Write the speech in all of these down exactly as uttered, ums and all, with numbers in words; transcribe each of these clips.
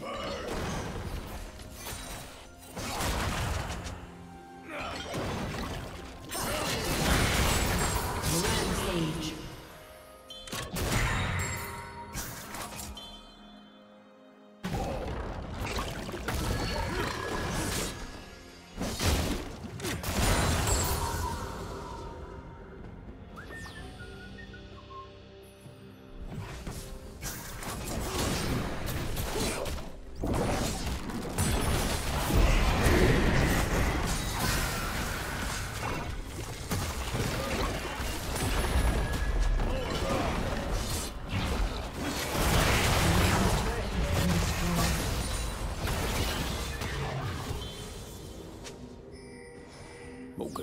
Burn. Ok.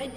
Red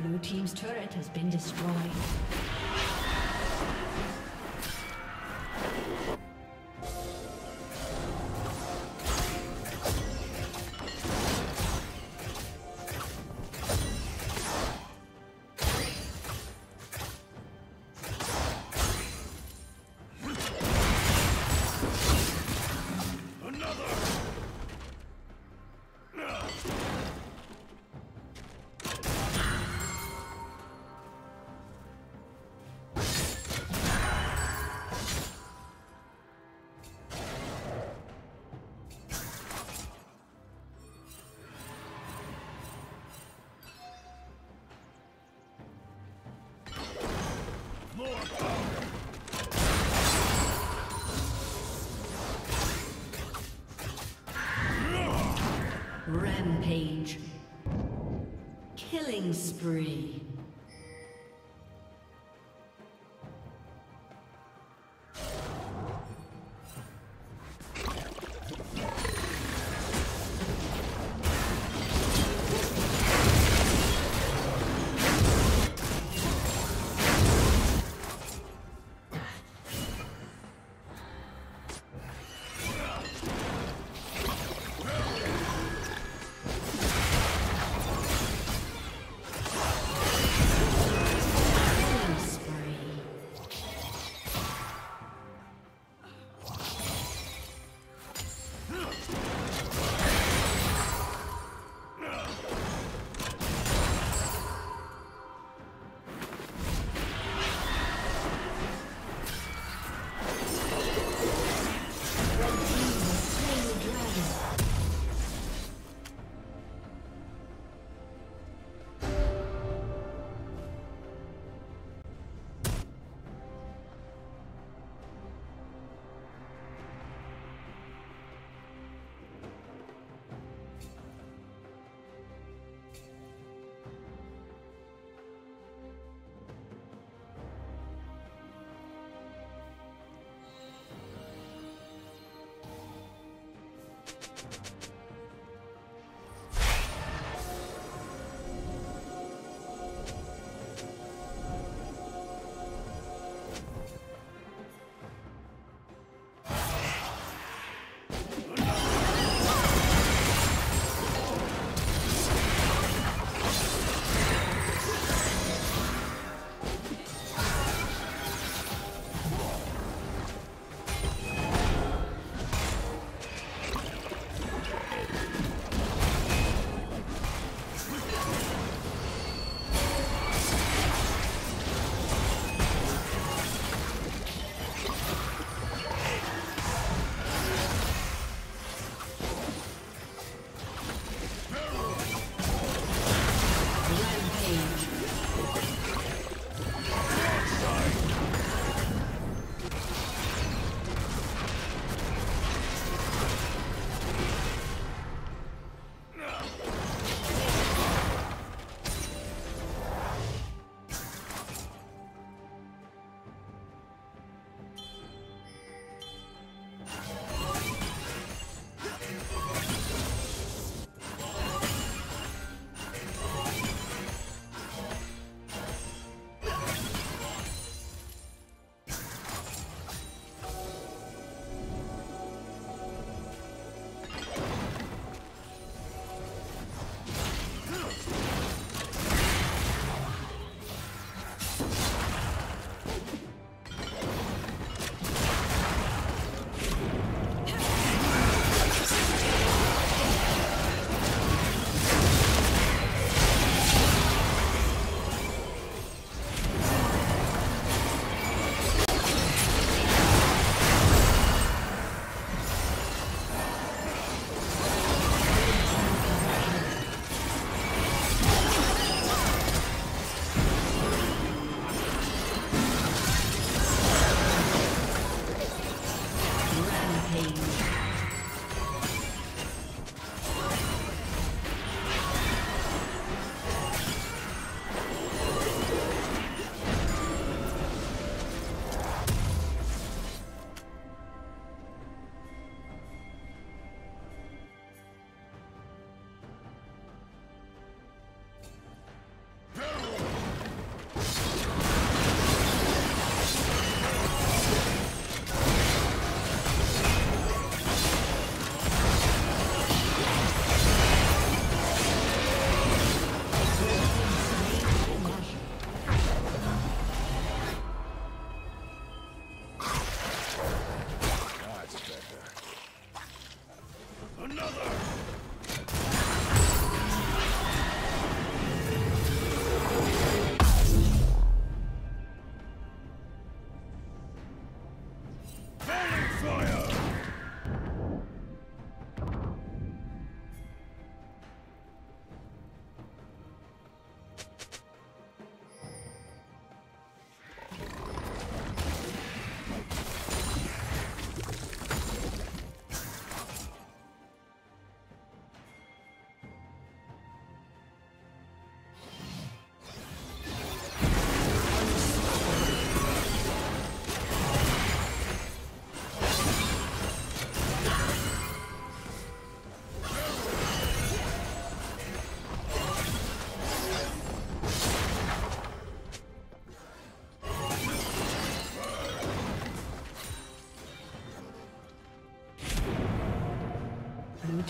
Blue team's turret has been destroyed. Rampage. Killing spree.